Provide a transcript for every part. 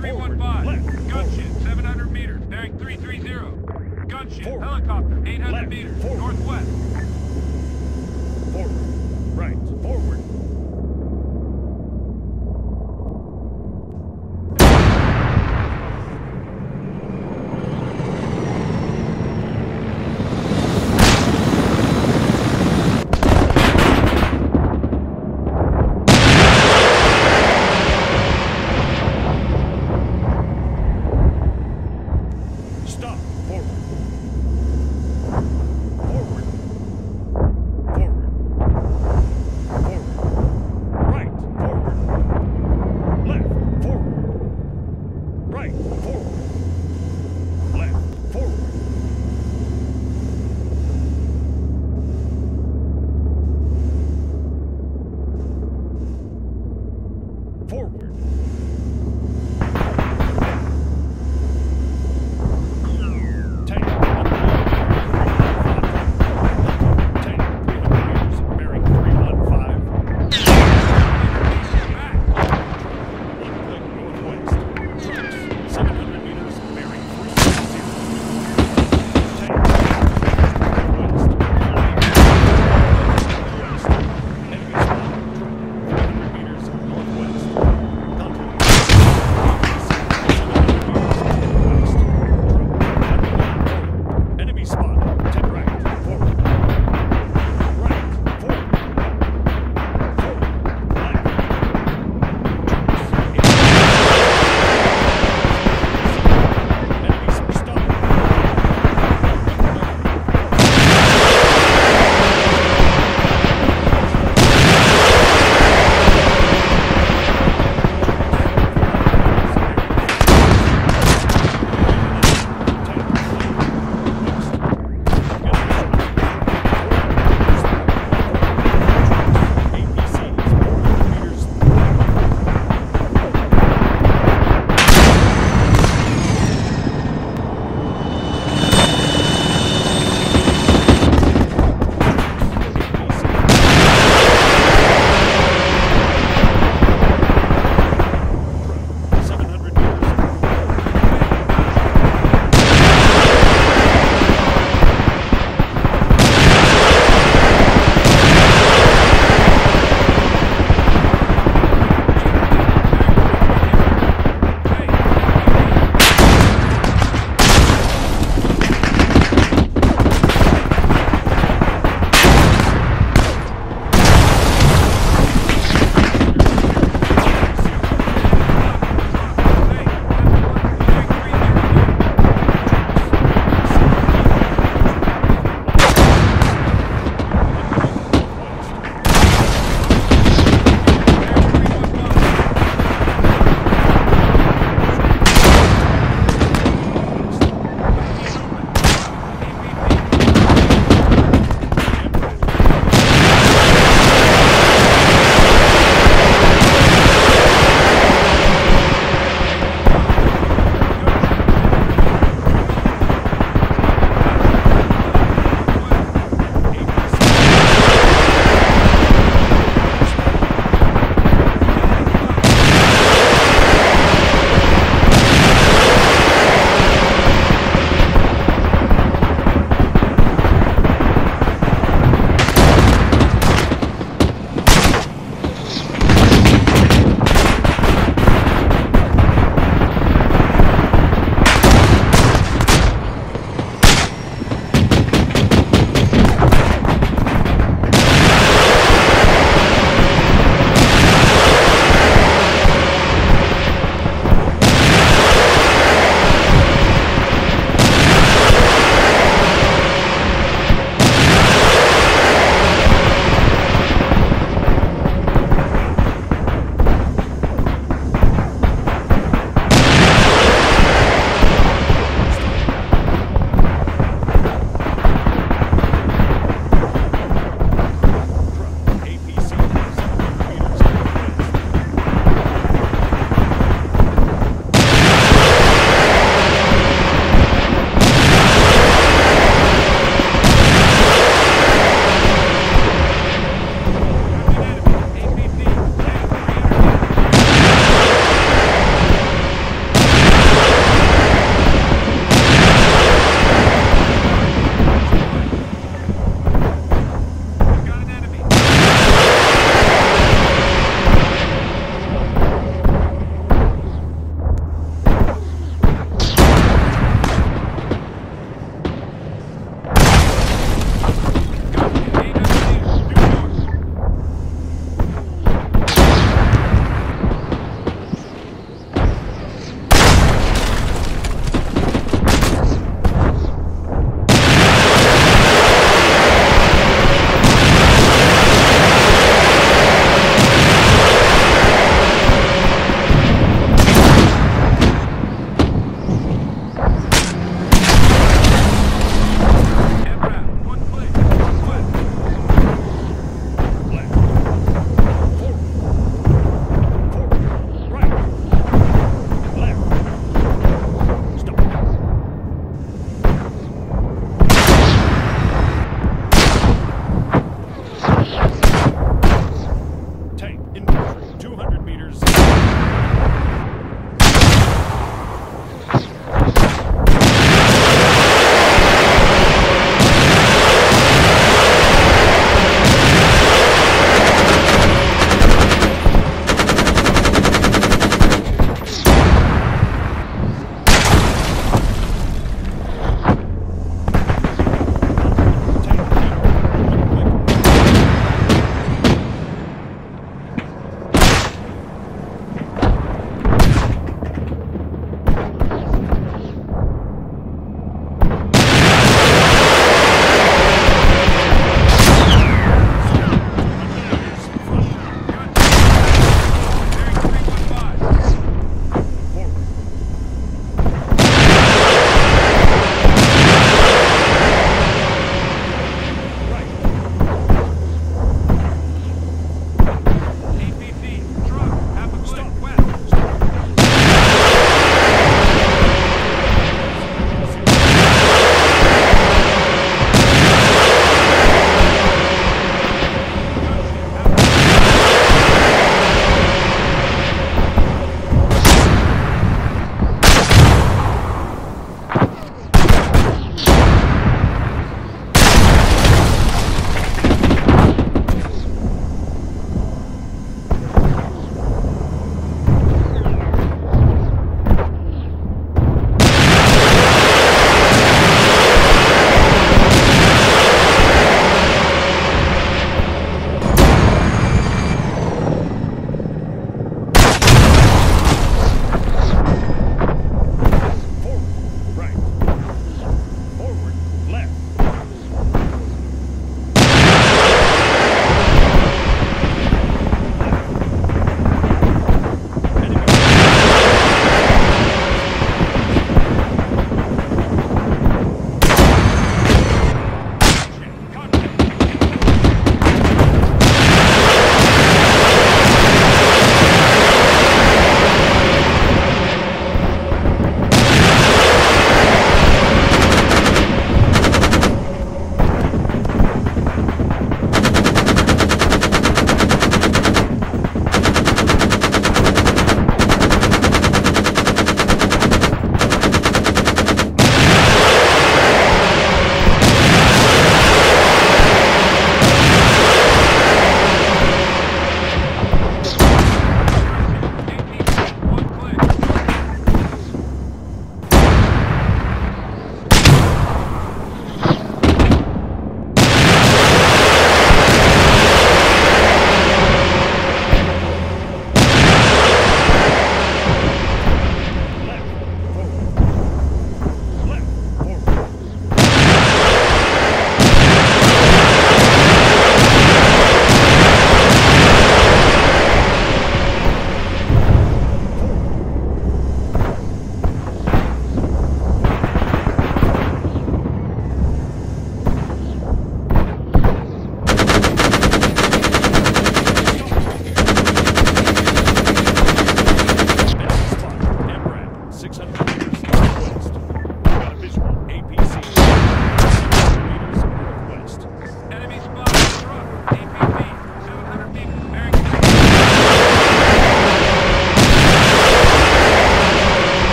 315. Gunship, 700 meters. Bearing 330. Gunship, helicopter, 800 meters. Forward. Northwest. Forward. Right. Forward.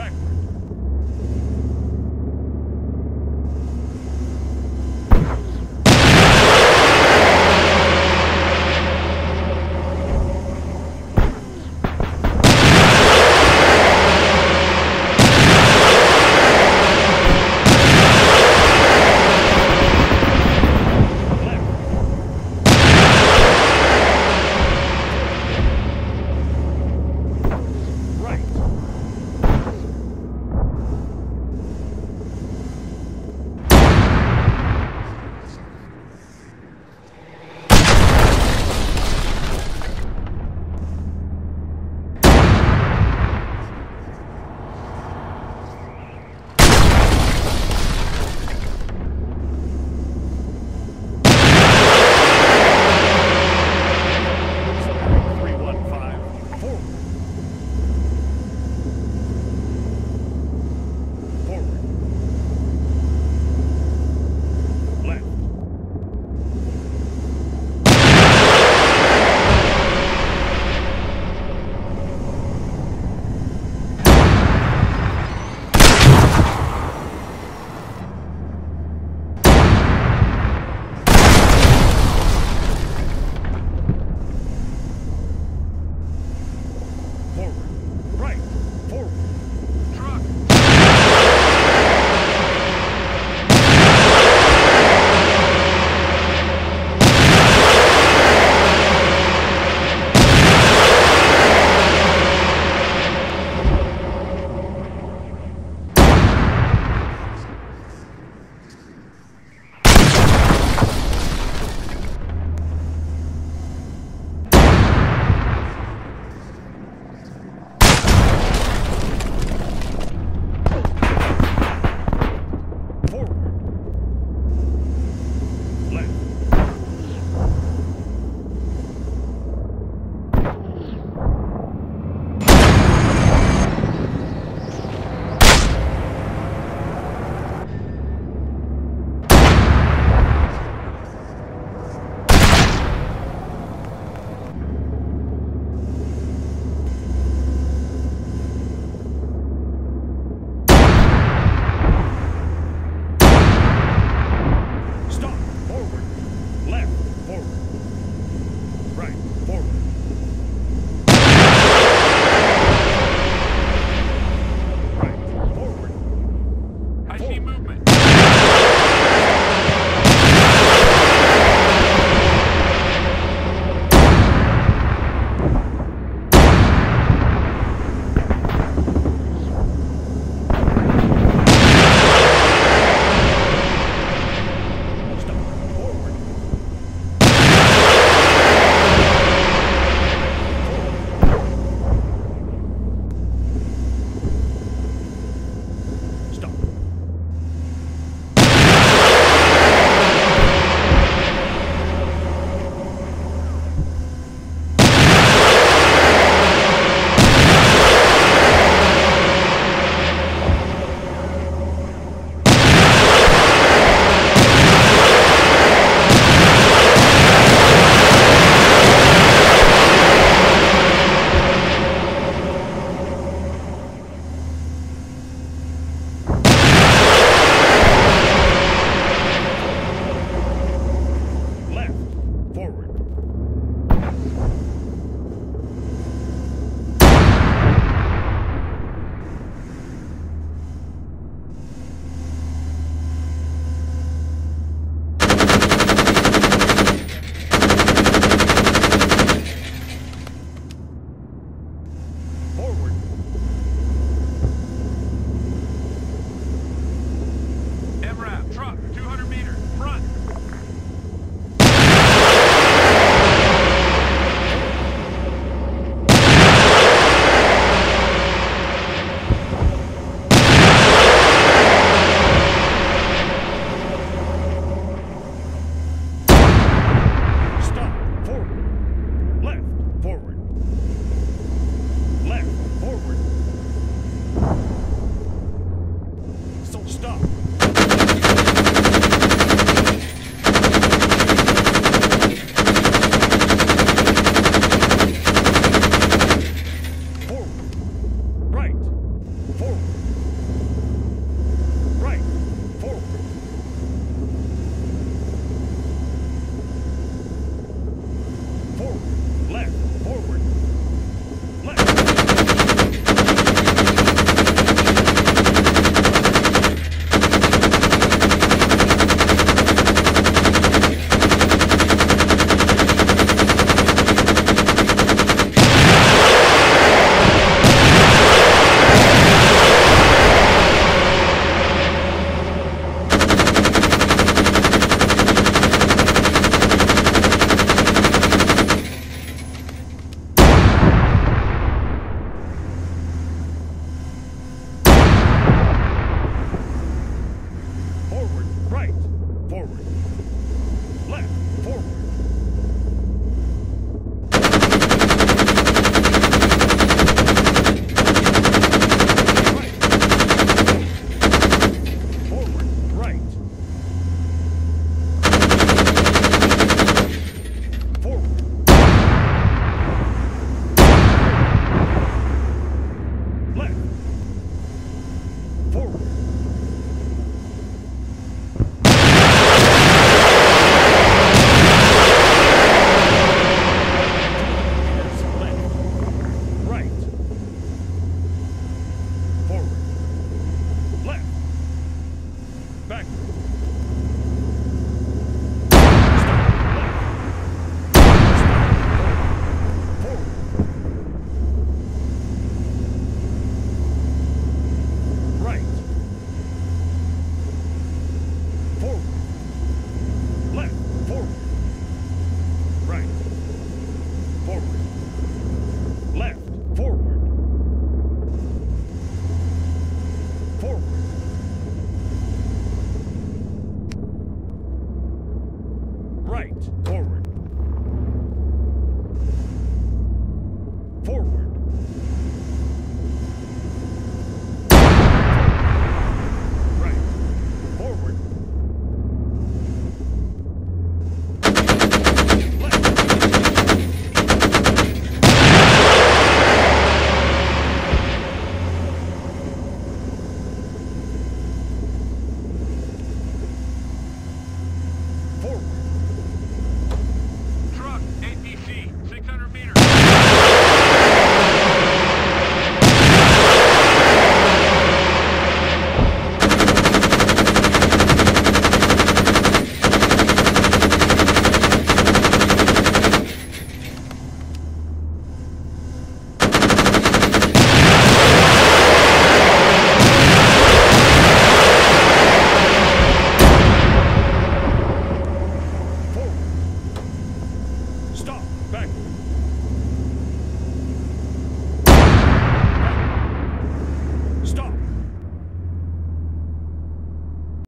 backward.